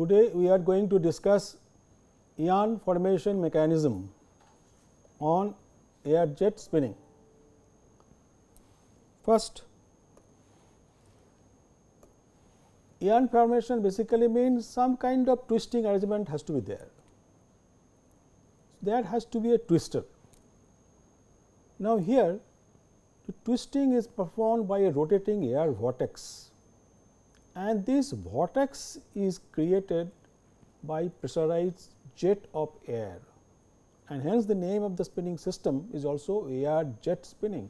Today we are going to discuss yarn formation mechanism on air jet spinning. First, yarn formation basically means some kind of twisting arrangement has to be there. There has to be a twister. Now, here the twisting is performed by a rotating air vortex, and this vortex is created by pressurized jet of air, and hence the name of the spinning system is also air jet spinning.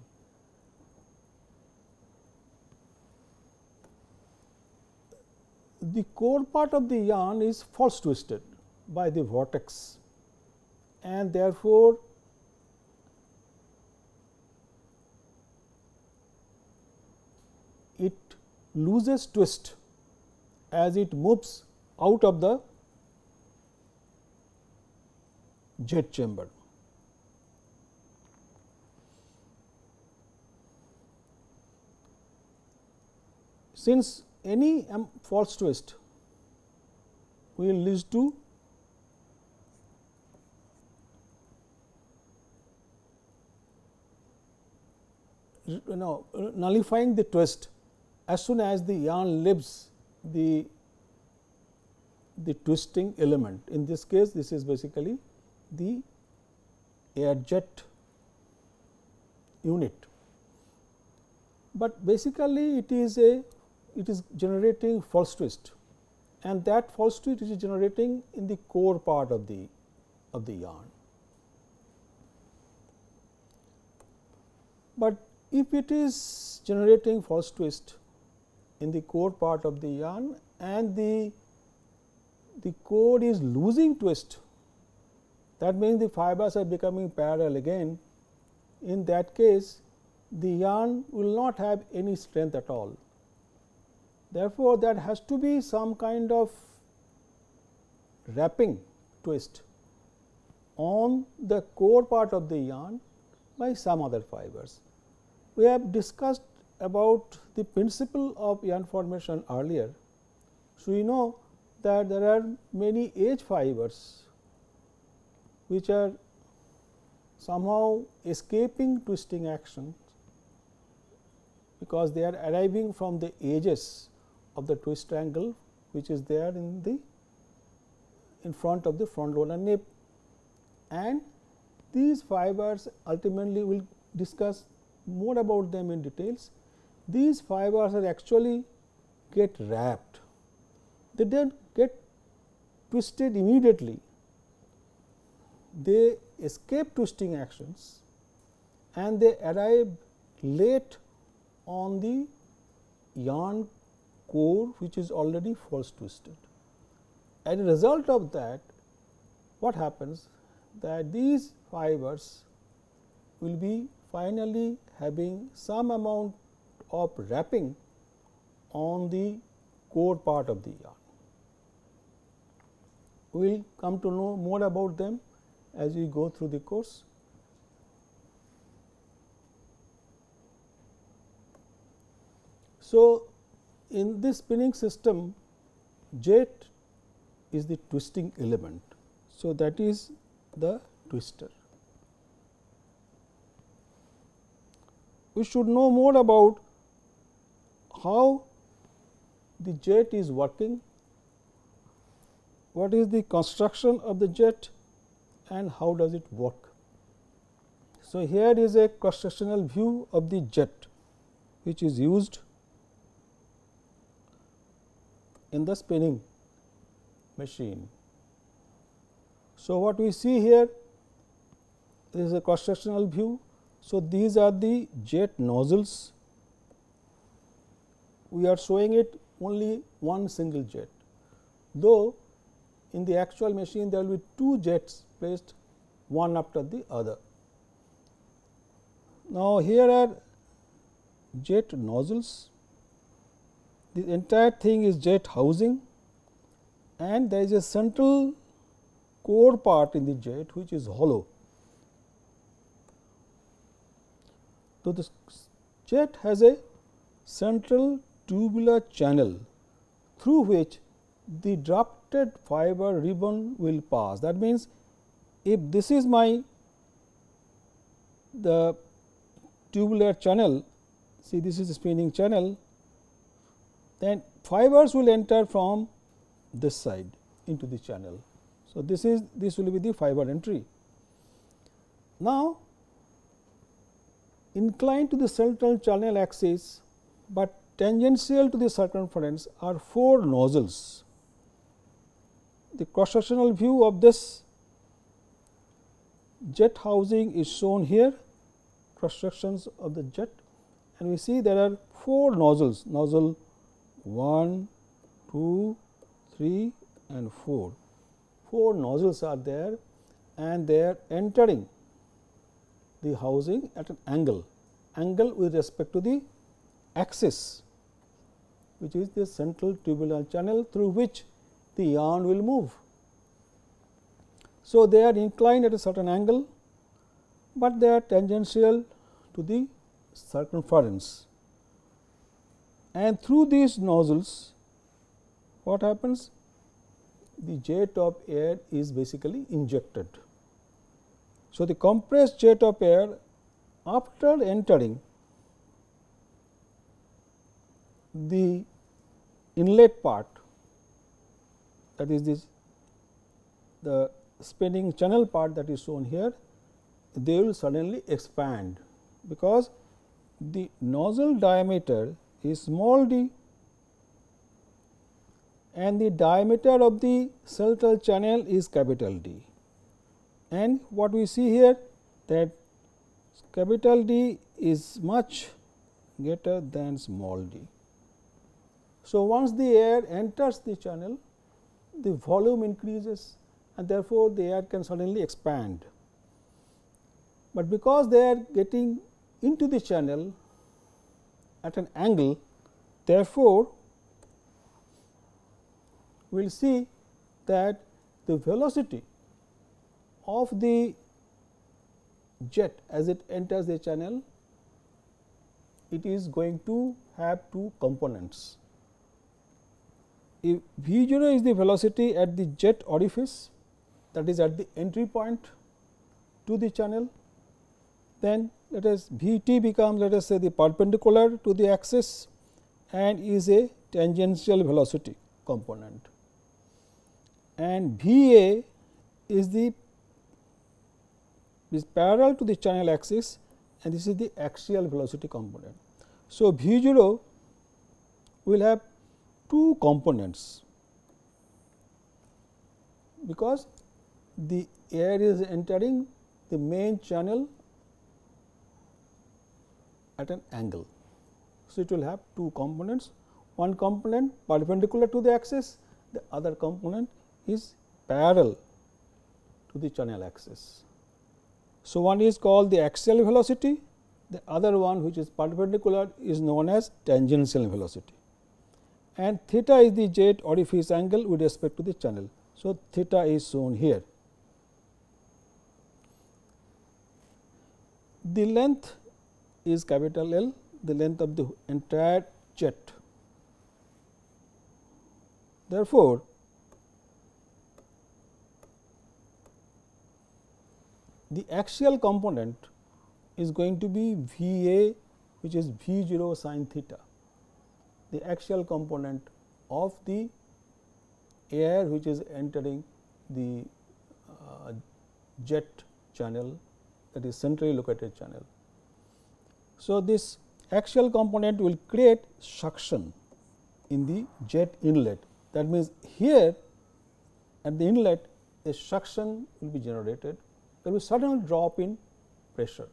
The core part of the yarn is false twisted by the vortex, and therefore it loses twist as it moves out of the jet chamber. Since any false twist will lead to nullifying the twist as soon as the yarn leaves the twisting element. In this case, this is basically the air jet unit, but basically it is generating false twist, and that false twist is generating in the core part of the yarn. But if it is generating false twist in the core part of the yarn and the core is losing twist, that means the fibers are becoming parallel again. In that case, the yarn will not have any strength at all. Therefore, there has to be some kind of wrapping twist on the core part of the yarn by some other fibers. We have discussed about the principle of yarn formation earlier. So, we know that there are many edge fibers which are somehow escaping twisting action because they are arriving from the edges of the twist triangle, which is there in front of the front roller nip, and these fibers ultimately will discuss more about them in details. These fibers are actually get wrapped. They don't get twisted immediately. They escape twisting actions and they arrive late on the yarn core, which is already false twisted. As a result of that, what happens that these fibers will be finally having some amount of wrapping on the core part of the yarn. We will come to know more about them as we go through the course. So, in this spinning system, jet is the twisting element. So, that is the twister. We should know more about how the jet is working, what is the construction of the jet and how does it work. So, here is a cross sectional view of the jet which is used in the spinning machine. So, what we see here is a cross sectional view. So, these are the jet nozzles. We are showing it only one single jet, though in the actual machine there will be two jets placed one after the other. Now, here are jet nozzles. The entire thing is jet housing, and there is a central core part in the jet which is hollow. So, the jet has a central tubular channel through which the drafted fiber ribbon will pass. That means, if this is the tubular channel, see this is the spinning channel, then fibers will enter from this side into the channel. So, this will be the fiber entry. Now, inclined to the central channel axis, but tangential to the circumference are 4 nozzles. The cross sectional view of this jet housing is shown here, cross sections of the jet, and we see there are 4 nozzles, nozzle 1, 2, 3 and 4. 4 nozzles are there and they are entering the housing at an angle with respect to the axis, which is the central tubular channel through which the yarn will move. So, they are inclined at a certain angle, but they are tangential to the circumference, and through these nozzles what happens? The jet of air is basically injected. So, the compressed jet of air after entering the inlet part, that is the spinning channel part that is shown here, they will suddenly expand, because the nozzle diameter is small d and the diameter of the central channel is capital D. And what we see here, that capital D is much greater than small d. So, once the air enters the channel, the volume increases and therefore, the air can suddenly expand. But because they are getting into the channel at an angle, therefore, we will see that the velocity of the jet as it enters the channel, it is going to have 2 components. If V0 is the velocity at the jet orifice, that is at the entry point to the channel, then let us Vt becomes, let us say, the perpendicular to the axis and is a tangential velocity component, and Va is parallel to the channel axis, and this is the axial velocity component. So, V0 will have 2 components, because the air is entering the main channel at an angle. So, it will have 2 components, one component perpendicular to the axis, the other component is parallel to the channel axis. So, one is called the axial velocity, the other one which is perpendicular is known as tangential velocity, and theta is the jet orifice angle with respect to the channel. So, theta is shown here. The length is capital L, the length of the entire jet. Therefore, the axial component is going to be Va, which is V0 sin theta, the axial component of the air which is entering the jet channel, that is centrally located channel. So, this axial component will create suction in the jet inlet. That means, here at the inlet a suction will be generated, there will be sudden drop in pressure,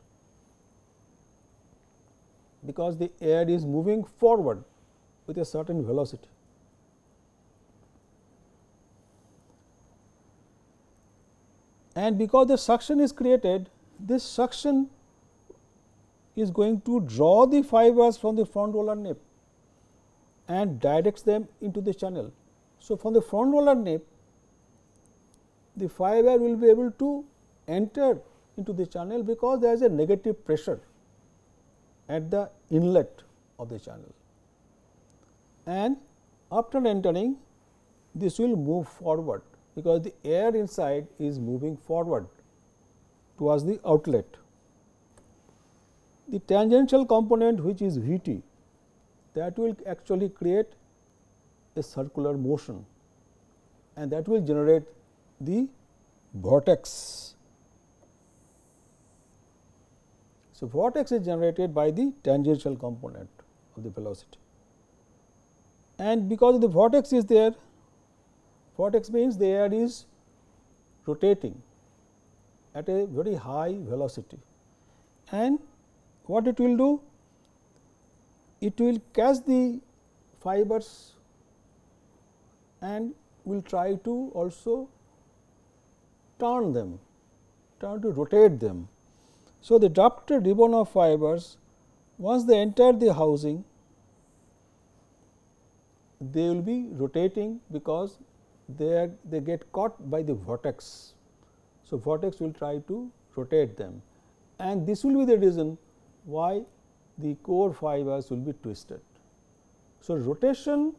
because the air is moving forward with a certain velocity. And because the suction is created, this suction is going to draw the fibers from the front roller nip and directs them into the channel. So, from the front roller nip, the fiber will be able to enter into the channel, because there is a negative pressure at the inlet of the channel. And after entering, this will move forward because the air inside is moving forward towards the outlet. The tangential component, which is Vt, that will actually create a circular motion and that will generate the vortex. So, vortex is generated by the tangential component of the velocity, and because the vortex is there, vortex means the air is rotating at a very high velocity, and what it will do? It will catch the fibers and will try to also turn them, try to rotate them. So, the drafted ribbon of fibers, once they enter the housing, they will be rotating because they get caught by the vortex. So, vortex will try to rotate them, and this will be the reason why the core fibers will be twisted. So, rotation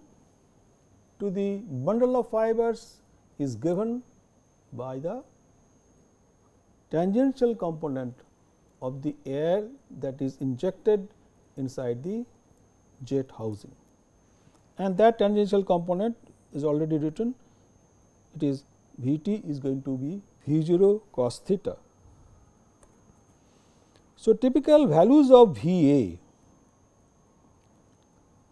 to the bundle of fibers is given by the tangential component of the air that is injected inside the jet housing, and that tangential component is already written. It is Vt is going to be V0 cos theta. So, typical values of Va,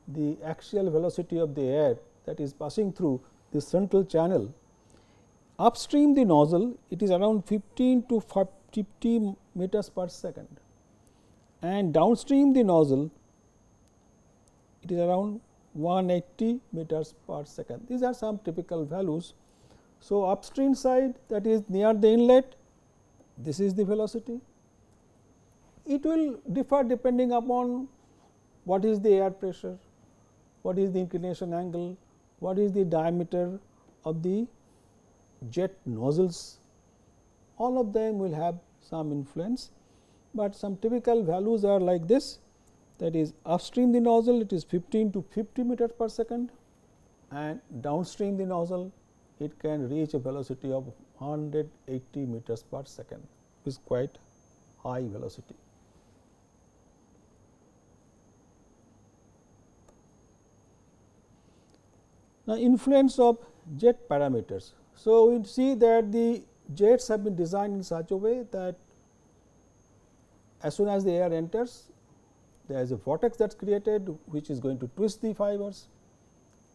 the axial velocity of the air that is passing through the central channel upstream the nozzle, it is around 15 to 50 meters per second, and downstream the nozzle it is around 180 meters per second. These are some typical values. So, upstream side, that is near the inlet, this is the velocity. It will differ depending upon what is the air pressure, what is the inclination angle, what is the diameter of the jet nozzles. All of them will have some influence, but some typical values are like this, that is upstream the nozzle it is 15 to 50 meters per second, and downstream the nozzle it can reach a velocity of 180 meters per second, which is quite high velocity. Now, influence of jet parameters. So, we see that the jets have been designed in such a way that as soon as the air enters, there is a vortex that is created, which is going to twist the fibers,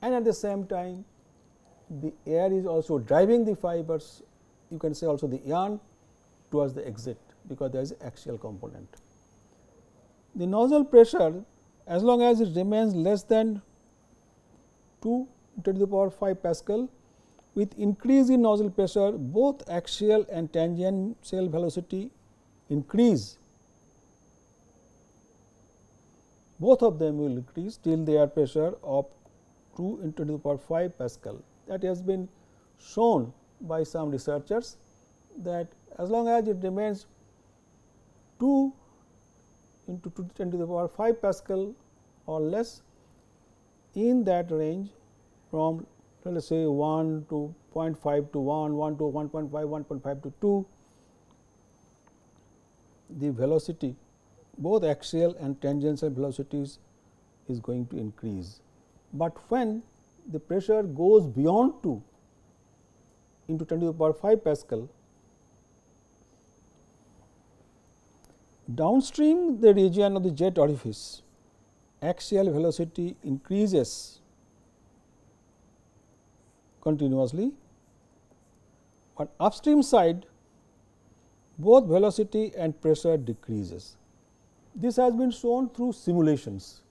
and at the same time the air is also driving the fibers, you can say also the yarn, towards the exit because there is axial component. The nozzle pressure, as long as it remains less than 2 × 10⁵ Pascal, with increase in nozzle pressure both axial and tangential velocity increase. Both of them will increase till the air pressure of 2 × 10⁵ Pascal. That has been shown by some researchers that as long as it remains 2 × 10⁵ Pascal or less, in that range from let us say 1 to 0.5 to 1, 1 to 1.5, 1.5 to 2, the velocity, both axial and tangential velocities is going to increase. But when the pressure goes beyond 2 × 10⁵ Pascal, downstream the region of the jet orifice, axial velocity increases continuously, but upstream side both velocity and pressure decreases. This has been shown through simulations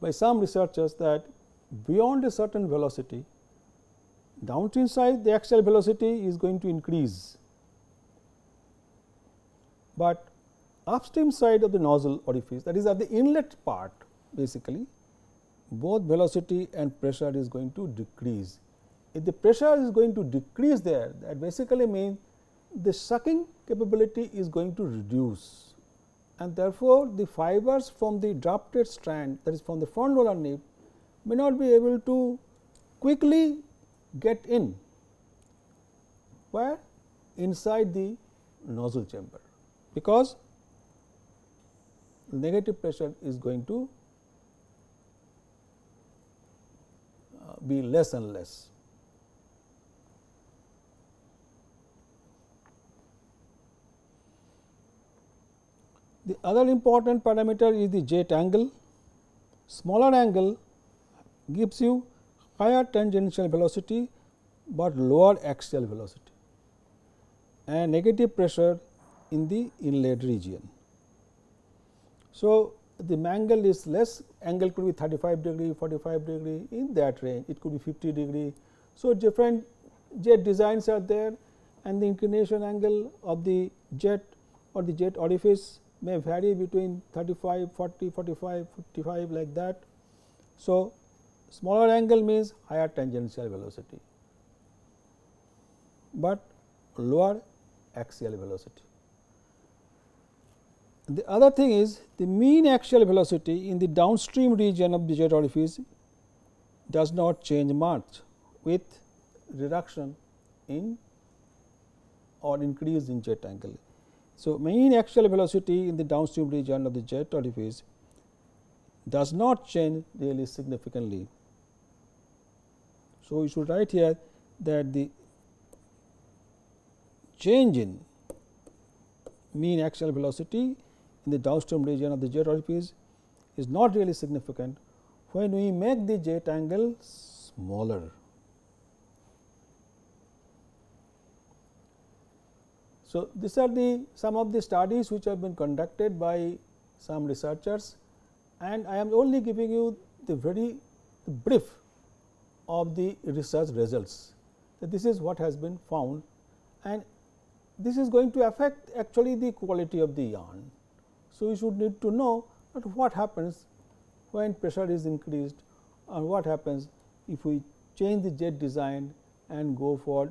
by some researchers that beyond a certain velocity, downstream side the axial velocity is going to increase, but upstream side of the nozzle orifice, that is at the inlet part basically, both velocity and pressure is going to decrease. If the pressure is going to decrease there, that basically means the sucking capability is going to reduce, and therefore, the fibers from the drafted strand, that is from the front roller nip, may not be able to quickly get in where? Inside the nozzle chamber, because negative pressure is going to be less and less. The other important parameter is the jet angle. Smaller angle gives you higher tangential velocity, but lower axial velocity and negative pressure in the inlet region. So, the angle is less, angle could be 35 degree, 45 degree, in that range, it could be 50 degree. So, different jet designs are there, and the inclination angle of the jet or the jet orifice may vary between 35, 40, 45, 55 like that. So, smaller angle means higher tangential velocity, but lower axial velocity. The other thing is the mean axial velocity in the downstream region of the jet orifice does not change much with reduction in or increase in jet angle. So, mean axial velocity in the downstream region of the jet orifice does not change really significantly. So, you should write here that the change in mean axial velocity in the downstream region of the jet orifice is not really significant when we make the jet angle smaller. So, these are the some of the studies which have been conducted by some researchers, and I am only giving you the very brief of the research results. So, this is what has been found, and this is going to affect actually the quality of the yarn. So, we should need to know that what happens when pressure is increased, or what happens if we change the jet design and go for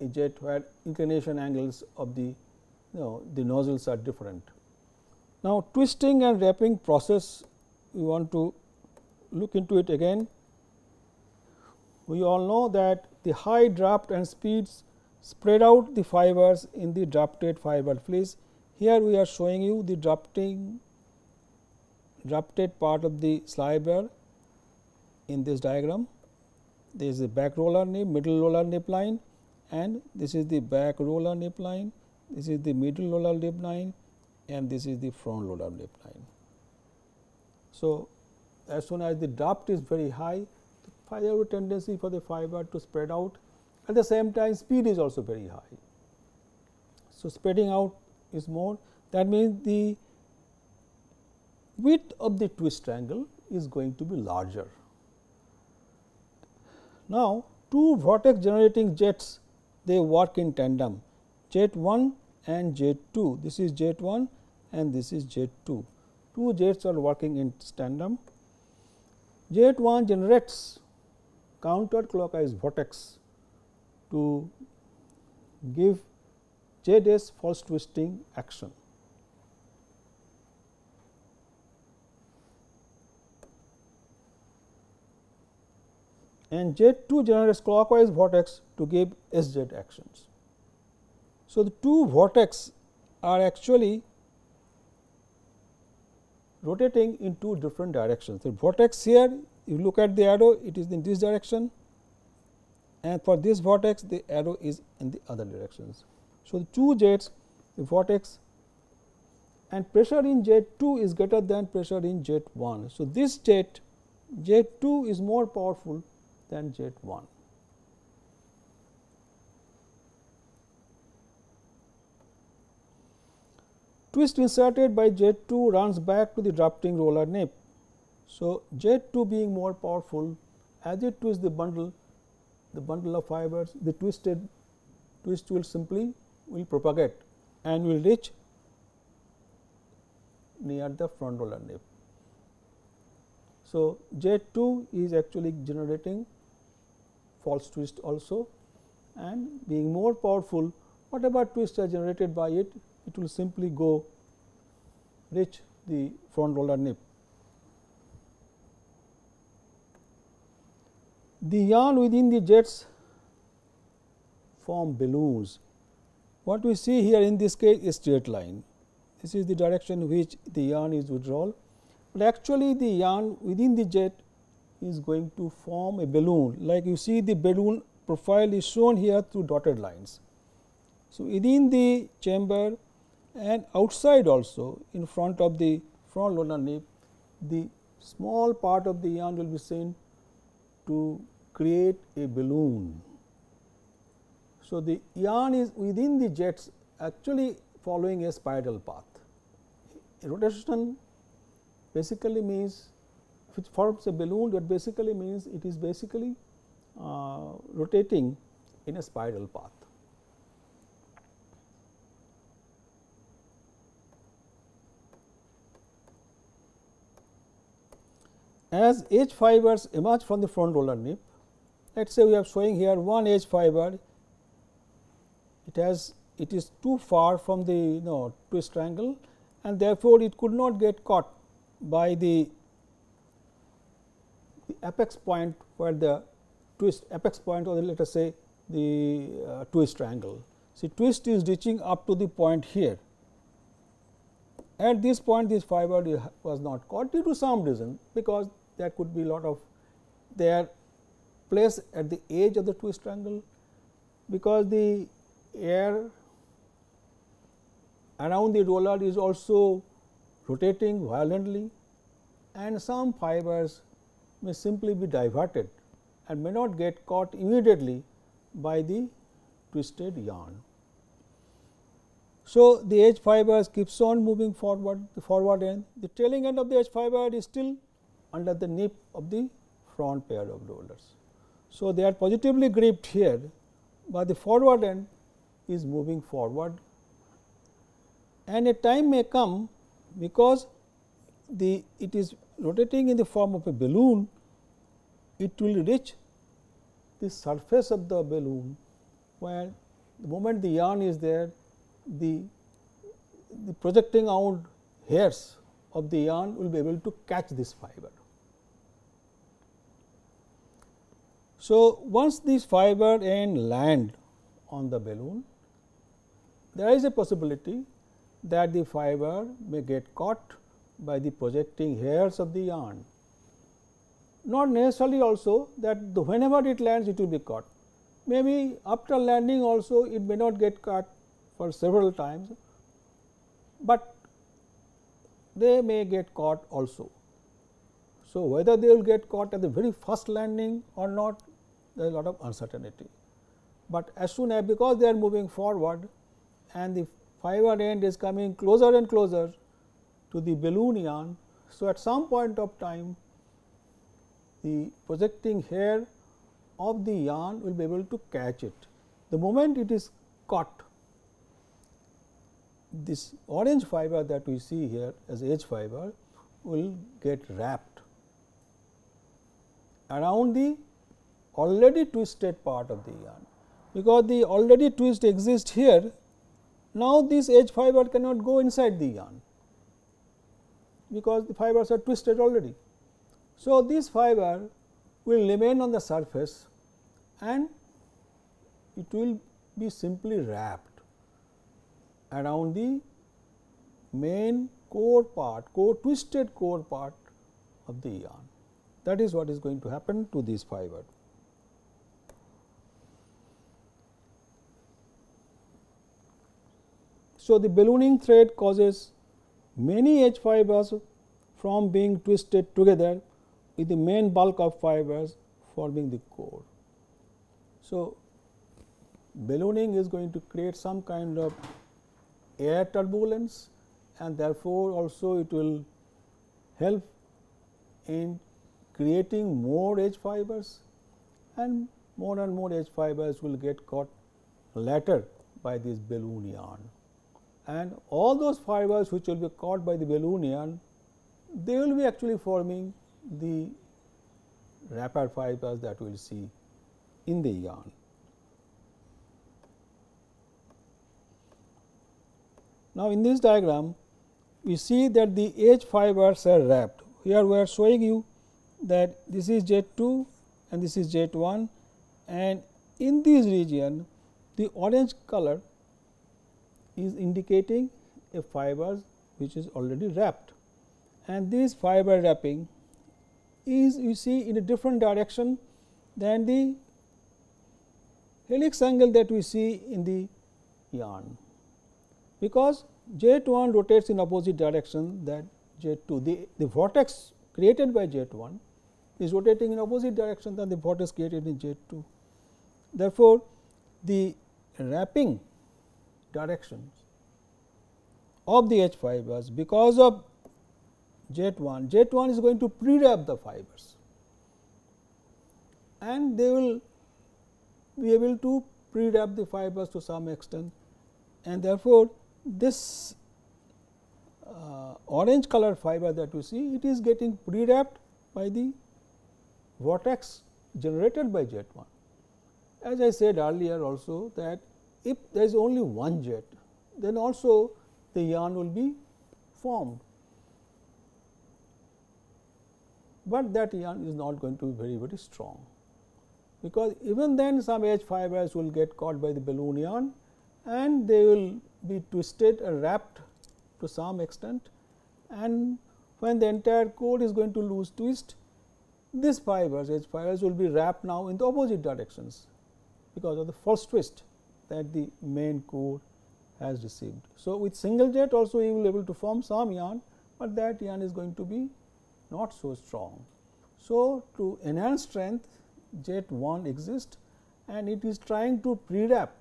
a jet where inclination angles of the the nozzles are different. Now, twisting and wrapping process, we want to look into it again. We all know that the high draft and speeds spread out the fibers in the drafted fiber fleece. Here we are showing you the drafted part of the sliver in this diagram. There is a back roller nip, middle roller nip line, and this is the back roller nip line, this is the middle roller nip line, and this is the front roller nip line. So, as soon as the draft is very high, there is a tendency for the fiber to spread out. At the same time, speed is also very high. So, spreading out is more, that means the width of the twist triangle is going to be larger. Now, two vortex generating jets, they work in tandem, jet 1 and jet 2. This is jet 1 and this is jet 2. Two jets are working in tandem. Jet 1 generates counterclockwise vortex to give jet S false twisting action. And jet 2 generates clockwise vortex to give S jet actions. So, the two vortex are actually rotating in two different directions. The vortex here, you look at the arrow, it is in this direction, and for this vortex the arrow is in the other directions. So, the two jets, the vortex, and pressure in jet 2 is greater than pressure in jet 1. So, this jet, jet 2 is more powerful than jet 1. Twist inserted by jet 2 runs back to the drafting roller nip. So, jet 2 being more powerful, as it twists the bundle of fibers, the twist will simply propagate and will reach near the front roller nip. So, jet 2 is actually generating false twist also, and being more powerful, whatever twists are generated by it, it will simply go reach the front roller nip. The yarn within the jets form balloons. What we see here in this case is straight line. This is the direction in which the yarn is withdrawn, but actually the yarn within the jet is going to form a balloon. Like you see, the balloon profile is shown here through dotted lines. So, within the chamber and outside also, in front of the front roller nip, the small part of the yarn will be sent to create a balloon. So, the yarn is within the jets actually following a spiral path. Rotation basically means, if it forms a balloon, that basically means it is basically rotating in a spiral path. As edge fibers emerge from the front roller nip, let us say we are showing here one edge fiber. It is too far from the twist triangle, and therefore it could not get caught by the apex point where the twist apex point, or let us say the twist triangle. See, twist is reaching up to the point here. At this point, this fiber was not caught due to some reason, because there could be a lot of their place at the edge of the twist triangle, because the air around the roller is also rotating violently, and some fibers may simply be diverted and may not get caught immediately by the twisted yarn. So, the edge fibers keeps on moving forward, the forward end, the trailing end of the edge fiber is still under the nip of the front pair of rollers. So, they are positively gripped here, but the forward end is moving forward, and a time may come, because it is rotating in the form of a balloon, it will reach the surface of the balloon, where the moment the yarn is there, the projecting out hairs of the yarn will be able to catch this fiber. So, once this fiber end land on the balloon, there is a possibility that the fiber may get caught by the projecting hairs of the yarn. Not necessarily also that whenever it lands, it will be caught. Maybe after landing also, it may not get caught for several times, but they may get caught also. So, whether they will get caught at the very first landing or not, there is a lot of uncertainty. But as soon as, because they are moving forward and the fiber end is coming closer and closer to the balloon yarn. So, at some point of time, the projecting hair of the yarn will be able to catch it. The moment it is caught, this orange fiber that we see here as edge fiber will get wrapped around the already twisted part of the yarn. Because the already twist exists here, now this edge fiber cannot go inside the yarn, because the fibers are twisted already. So, this fiber will remain on the surface and it will be simply wrapped around the main core part, twisted core part of the yarn. That is what is going to happen to this fiber. So, the ballooning thread causes many edge fibers from being twisted together with the main bulk of fibers forming the core. So, ballooning is going to create some kind of air turbulence, and therefore, also it will help in creating more edge fibers, and more edge fibers will get caught later by this balloon yarn. And all those fibers which will be caught by the balloon yarn, they will be actually forming the wrapper fibers that we will see in the yarn. Now, in this diagram, we see that the edge fibers are wrapped. Here we are showing you that this is jet 2 and this is jet 1, and in this region the orange color is indicating a fiber which is already wrapped, and this fiber wrapping is, you see, in a different direction than the helix angle that we see in the yarn, because jet 1 rotates in opposite direction than jet 2. The vortex created by jet 1 is rotating in opposite direction than the vortex created in jet 2. Therefore, the wrapping directions of the edge fibers, because of jet 1 is going to pre-wrap the fibers, and they will be able to pre-wrap the fibers to some extent, and therefore, this orange colored fiber that you see, it is getting pre-wrapped by the vortex generated by jet 1. As I said earlier also, that if there is only one jet, then also the yarn will be formed, but that yarn is not going to be very strong, because even then some edge fibers will get caught by the balloon yarn and they will be twisted or wrapped to some extent, and when the entire cord is going to lose twist, these fibers, edge fibers, will be wrapped now in the opposite directions because of the false twist that the main cord has received. So, with single jet also you will be able to form some yarn, but that yarn is going to be not so strong. So, to enhance strength, jet 1 exists and it is trying to pre-wrap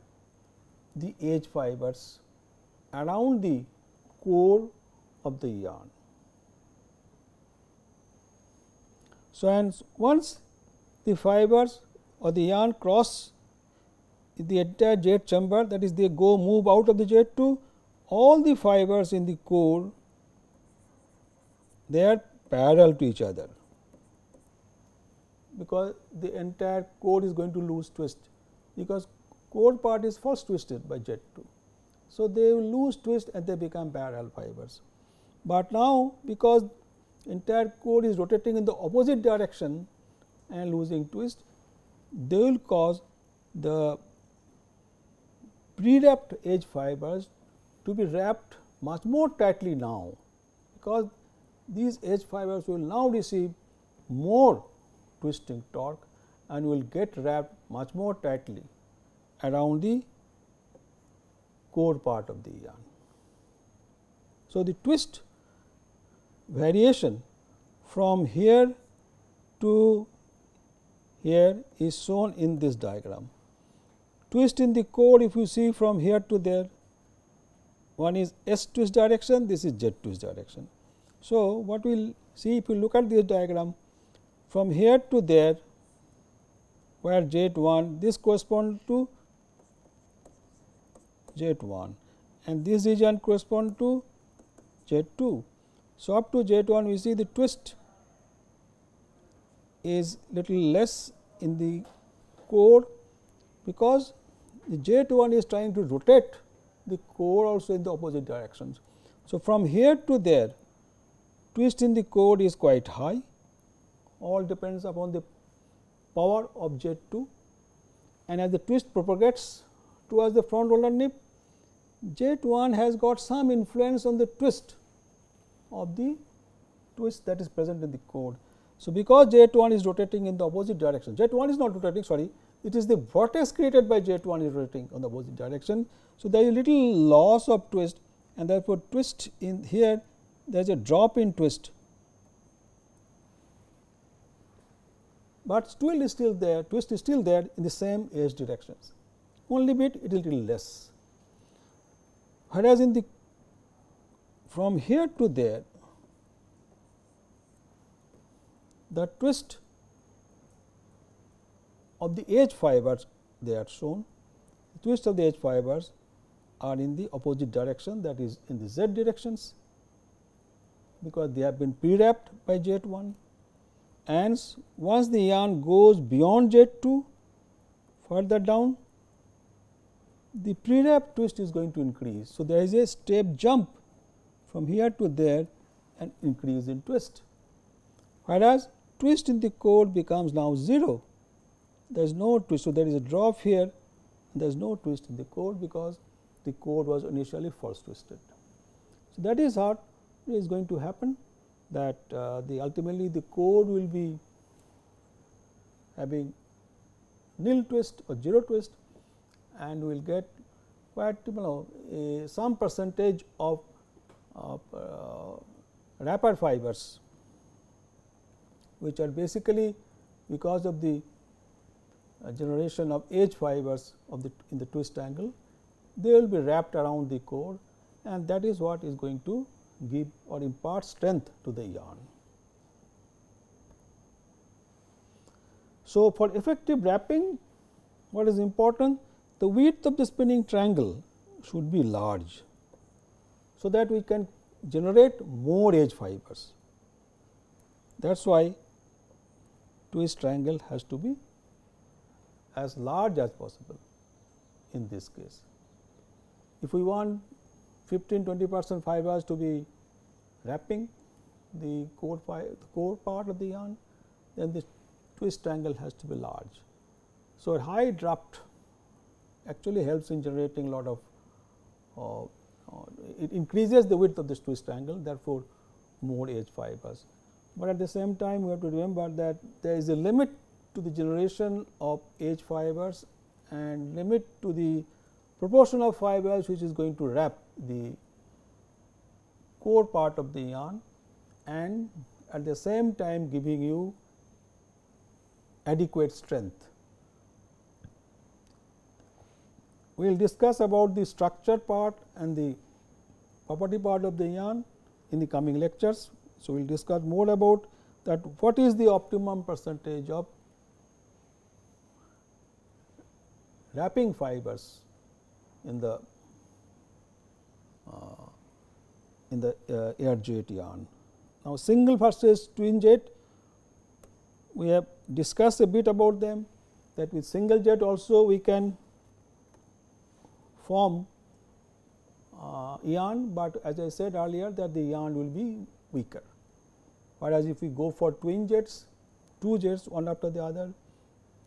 the edge fibers around the core of the yarn. So, and once the fibers or the yarn cross the entire jet chamber, that is, they move out of the jet 2, all the fibers in the core, they are parallel to each other, because the entire core is going to lose twist, because core part is first twisted by jet 2. So, they will lose twist and they become parallel fibers, but now because entire core is rotating in the opposite direction and losing twist, they will cause the pre-wrapped edge fibers to be wrapped much more tightly now, because these edge fibers will now receive more twisting torque and will get wrapped much more tightly around the core part of the yarn. So, the twist variation from here to here is shown in this diagram. Twist in the core, if you see from here to there, one is S twist direction, this is Z twist direction. So, what we will see, if you look at this diagram, from here to there where jet 1, this corresponds to jet 1 and this region corresponds to jet 2. So, up to jet 1 we see the twist is little less in the core, because the jet 1 is trying to rotate the core also in the opposite directions. So, from here to there twist in the core is quite high, all depends upon the power of jet 2, and as the twist propagates towards the front roller nip, jet 1 has got some influence on the twist of the twist that is present in the core. So, because jet 1 is rotating in the opposite direction, jet 1 is not rotating, sorry, it is the vortex created by jet 1 is rotating on the opposite direction. So, there is little loss of twist, and therefore, twist in here, there is a drop in twist, but twist is still there in the same edge directions, only bit it is little less. Whereas, in the from here to there, the twist of the edge fibers, they are shown, the twist of the edge fibers are in the opposite direction, that is in the Z directions, because they have been pre-wrapped by jet 1, and once the yarn goes beyond jet 2 further down, the pre-wrap twist is going to increase. So, there is a step jump from here to there and increase in twist, whereas twist in the core becomes now 0 there is no twist. So, there is a drop here, there is no twist in the cord because the cord was initially false twisted. So, that is what is going to happen, that ultimately the cord will be having nil twist or zero twist, and we will get quite some percentage of wrapper fibers, which are basically because of the generation of edge fibers of in the twist angle, they will be wrapped around the core, and that is what is going to give or impart strength to the yarn. So, for effective wrapping, what is important? The width of the spinning triangle should be large, so that we can generate more edge fibers. That is why twist triangle has to be as large as possible in this case. If we want 15-20% fibers to be wrapping the core part of the yarn, then the twist triangle has to be large. So, a high draft actually helps in generating lot of it increases the width of this twist triangle, therefore more edge fibers. But at the same time, we have to remember that there is a limit to the generation of edge fibers and limit to the proportion of fibers which is going to wrap the core part of the yarn, and at the same time giving you adequate strength. We will discuss about the structure part and the property part of the yarn in the coming lectures. So, we will discuss more about that, what is the optimum percentage of wrapping fibers in the air jet yarn. Now, single versus twin jet, we have discussed a bit about them, that with single jet also we can form yarn, but as I said earlier that the yarn will be weaker. Whereas, if we go for twin jets, two jets one after the other,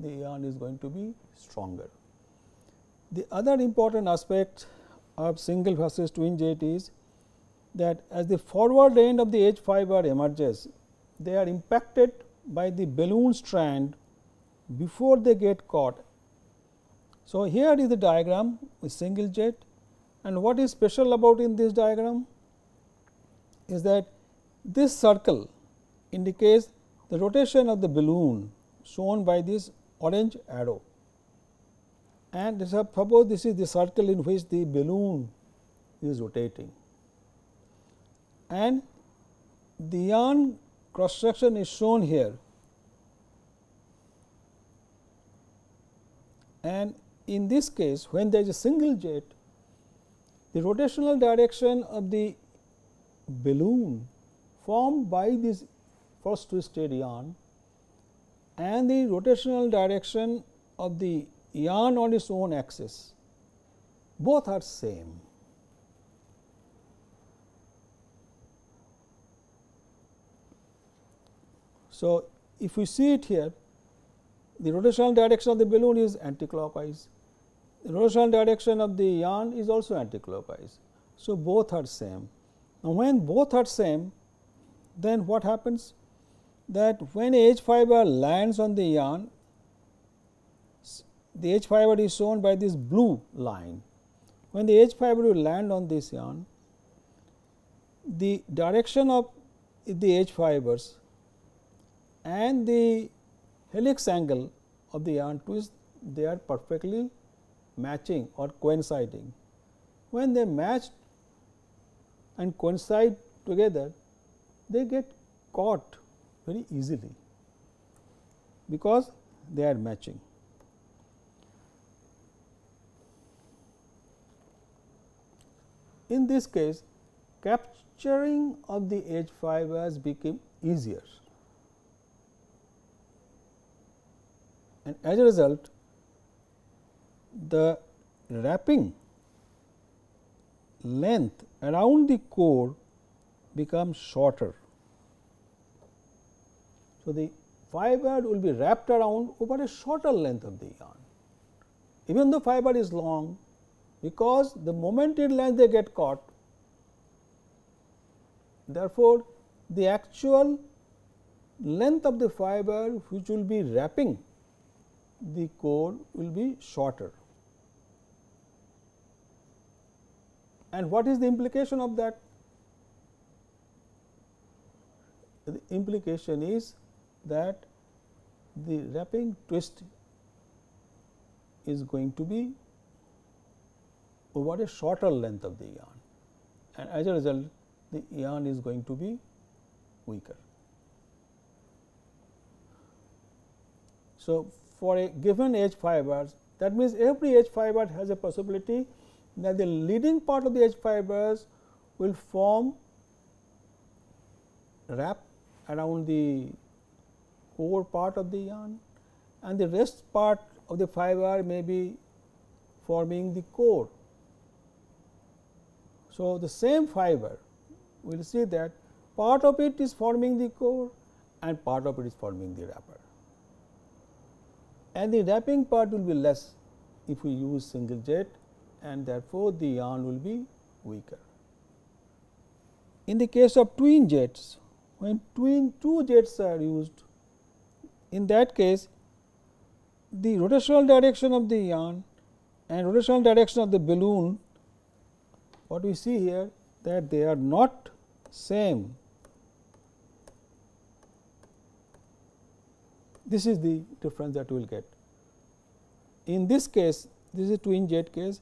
the yarn is going to be stronger. The other important aspect of single versus twin jet is that as the forward end of the edge fiber emerges, they are impacted by the balloon strand before they get caught. So, here is the diagram with single jet, and what is special about in this diagram is that this circle indicates the rotation of the balloon shown by this orange arrow. And suppose this is the circle in which the balloon is rotating, and the yarn cross section is shown here, and in this case when there is a single jet, the rotational direction of the balloon formed by this first twisted yarn and the rotational direction of the yarn on its own axis, both are same. So, if we see it here, the rotational direction of the balloon is anticlockwise, the rotational direction of the yarn is also anticlockwise. So, both are same. Now, when both are same, then what happens? That when edge fiber lands on the yarn, the edge fiber is shown by this blue line. When the edge fiber will land on this yarn, the direction of the edge fibers and the helix angle of the yarn twist, they are perfectly matching or coinciding. When they match and coincide together, they get caught very easily because they are matching. In this case, capturing of the edge fibers became easier, and as a result, the wrapping length around the core becomes shorter. So, the fiber will be wrapped around over a shorter length of the yarn, even though fiber is long, because the moment in length they get caught. Therefore, the actual length of the fiber which will be wrapping the core will be shorter. And what is the implication of that? The implication is that the wrapping twist is going to be over a shorter length of the yarn, and as a result the yarn is going to be weaker. So, for a given edge fibers, that means every edge fiber has a possibility that the leading part of the edge fibers will form wrap around the core part of the yarn, and the rest part of the fiber may be forming the core. So, the same fiber, we will see that part of it is forming the core and part of it is forming the wrapper, and the wrapping part will be less if we use single jet, and therefore, the yarn will be weaker. In the case of twin jets, when two jets are used, in that case the rotational direction of the yarn and rotational direction of the balloon, what we see here, that they are not same. This is the difference that we will get. In this case, this is twin jet case,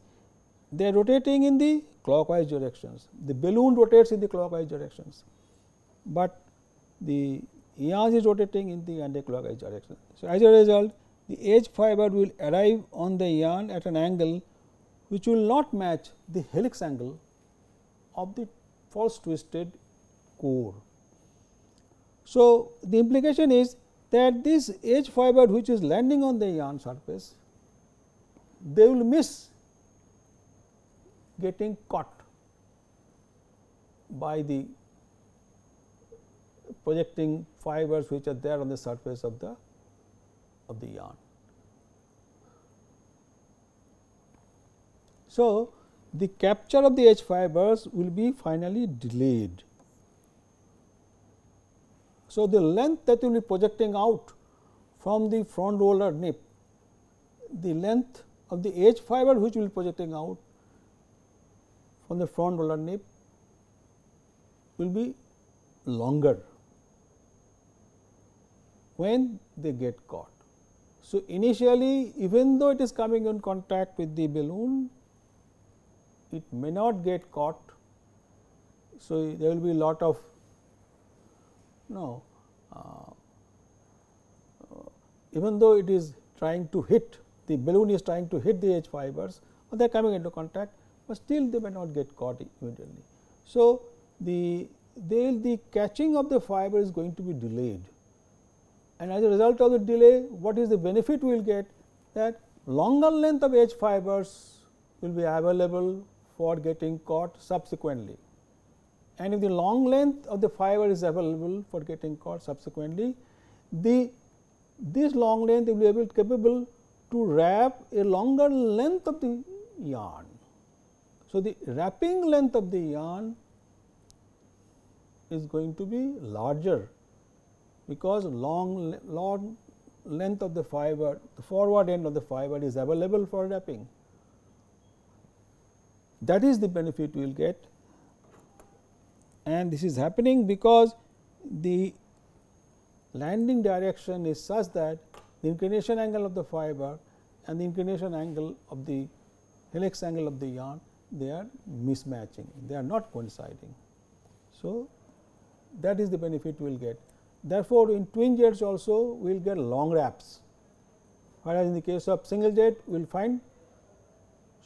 they are rotating in the clockwise directions. The balloon rotates in the clockwise directions, but the yarn is rotating in the anti-clockwise direction. So, as a result, the edge fiber will arrive on the yarn at an angle which will not match the helix angle of the false twisted core. So, the implication is that this edge fiber which is landing on the yarn surface, they will miss getting caught by the projecting fibers which are there on the surface of the yarn. So, the capture of the edge fibers will be finally delayed. So, the length that you will be projecting out from the front roller nip, the length of the edge fiber which will be projecting out from the front roller nip will be longer when they get caught. So, initially, even though it is coming in contact with the balloon, it may not get caught. So, there will be a lot of even though it is trying to hit, the balloon is trying to hit the edge fibers, but they are coming into contact, but still they may not get caught immediately. So, the catching of the fiber is going to be delayed, and as a result of the delay, what is the benefit we will get? That longer length of edge fibers will be available for getting caught subsequently, and if the long length of the fiber is available for getting caught subsequently, this long length will be capable to wrap a longer length of the yarn. So, the wrapping length of the yarn is going to be larger, because long length of the fiber, the forward end of the fiber is available for wrapping. That is the benefit we will get, and this is happening because the landing direction is such that the inclination angle of the fiber and the inclination angle of the helix angle of the yarn, they are mismatching, they are not coinciding. So, that is the benefit we will get. Therefore, in twin jets also we will get long wraps, whereas in the case of single jet we will find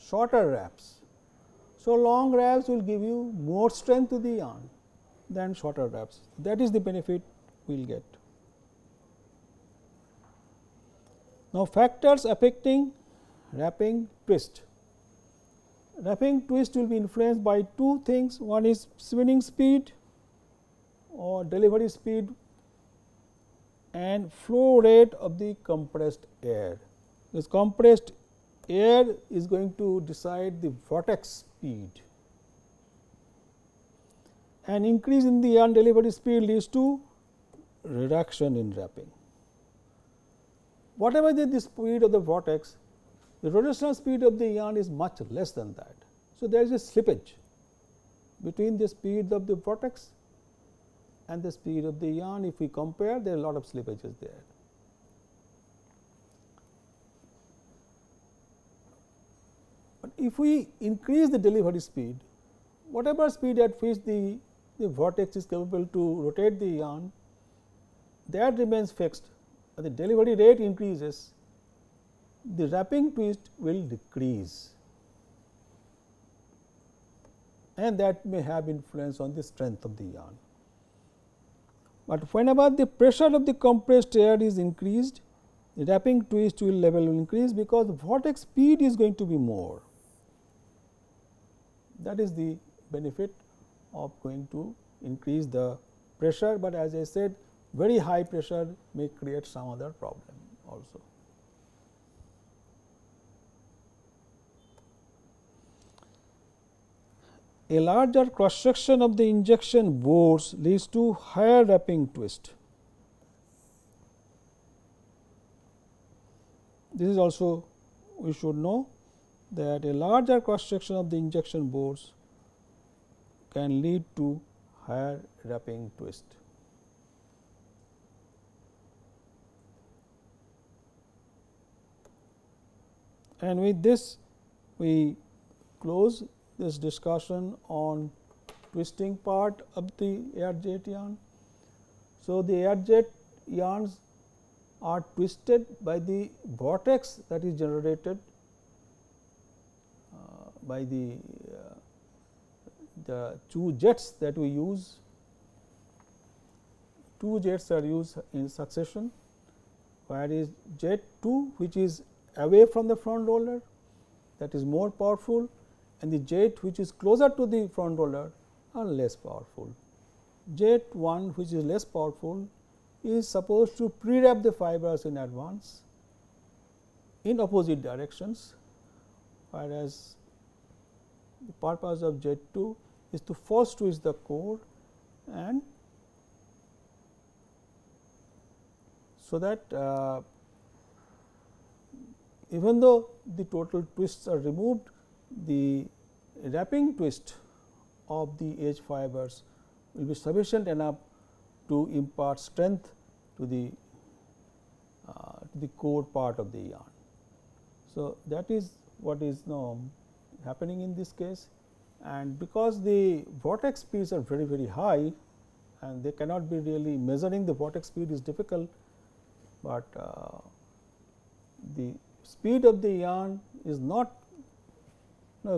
shorter wraps. So, long wraps will give you more strength to the yarn than shorter wraps. That is the benefit we will get. Now, factors affecting wrapping twist. Wrapping twist will be influenced by two things. One is spinning speed or delivery speed, and flow rate of the compressed air. This compressed air is going to decide the vortex speed. An increase in the undelivered speed leads to reduction in wrapping. Whatever the speed of the vortex, the rotational speed of the yarn is much less than that. So, there is a slippage between the speed of the vortex and the speed of the yarn. If we compare, there are a lot of slippages there. But if we increase the delivery speed, whatever speed at which the vortex is capable to rotate the yarn, that remains fixed. As the delivery rate increases, the wrapping twist will decrease, and that may have influence on the strength of the yarn. But whenever the pressure of the compressed air is increased, the wrapping twist level will increase, because the vortex speed is going to be more. That is the benefit of going to increase the pressure, but as I said, very high pressure may create some other problem also. A larger cross section of the injection bores leads to higher wrapping twist. This is also, we should know that a larger cross section of the injection bores can lead to higher wrapping twist. And with this, we close this discussion on twisting part of the air jet yarn. So, the air jet yarns are twisted by the vortex that is generated by the two jets that we use. Two jets are used in succession, where is jet 2, which is away from the front roller, that is more powerful, and the jet which is closer to the front roller are less powerful. Jet 1, which is less powerful, is supposed to pre-wrap the fibers in advance in opposite directions, whereas the purpose of jet 2 is to false twist the core, and so that even though the total twists are removed, the wrapping twist of the edge fibers will be sufficient enough to impart strength to the core part of the yarn. So, that is what is now happening in this case, and because the vortex speeds are very high and they cannot be really measuring the vortex speed is difficult, but the speed of the yarn is not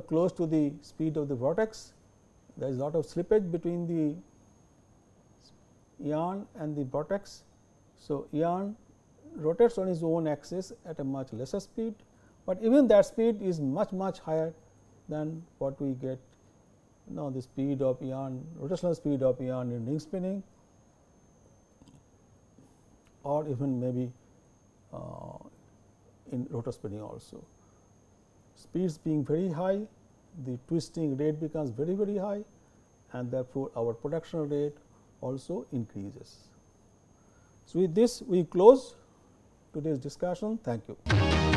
close to the speed of the vortex. There is a lot of slippage between the yarn and the vortex. So, yarn rotates on its own axis at a much lesser speed, but even that speed is much higher than what we get now, the speed of yarn, rotational speed of yarn in ring spinning, or even maybe in rotor spinning also. Speeds being very high, the twisting rate becomes very high, and therefore, our production rate also increases. So, with this we close today's discussion. Thank you.